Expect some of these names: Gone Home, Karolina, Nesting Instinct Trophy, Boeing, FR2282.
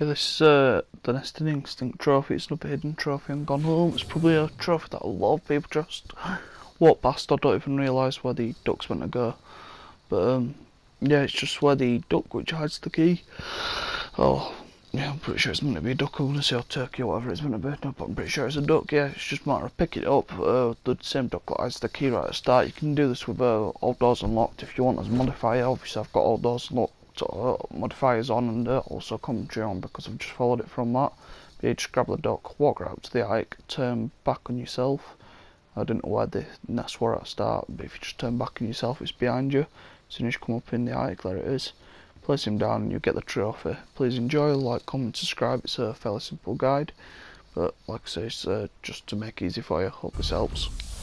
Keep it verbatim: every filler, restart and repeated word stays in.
Okay, this is uh, the Nesting Instinct Trophy. It's another hidden trophy on Gone Home. It's probably a trophy that a lot of people just walk past or don't even realise where the duck's meant to go. But um, yeah, it's just where the duck which hides the key. Oh, yeah, I'm pretty sure it's meant to be a duck, unless or turkey or whatever it's meant to be. No, but I'm pretty sure it's a duck, yeah. It's just a matter of picking it up. Uh, the same duck that hides the key right at the start. You can do this with uh, all doors unlocked if you want as a modifier. Obviously, I've got all doors unlocked. Uh, modifiers on and uh, also commentary on because I've just followed it from that. But you just grab the duck, walk right up to the ike, turn back on yourself. I don't know why the nests were at the start, but if you just turn back on yourself, it's behind you. As soon as you come up in the ike, there it is. Place him down and you get the trophy. Please enjoy, like, comment, subscribe. It's a fairly simple guide, but like I say, it's uh, just to make it easy for you. Hope this helps.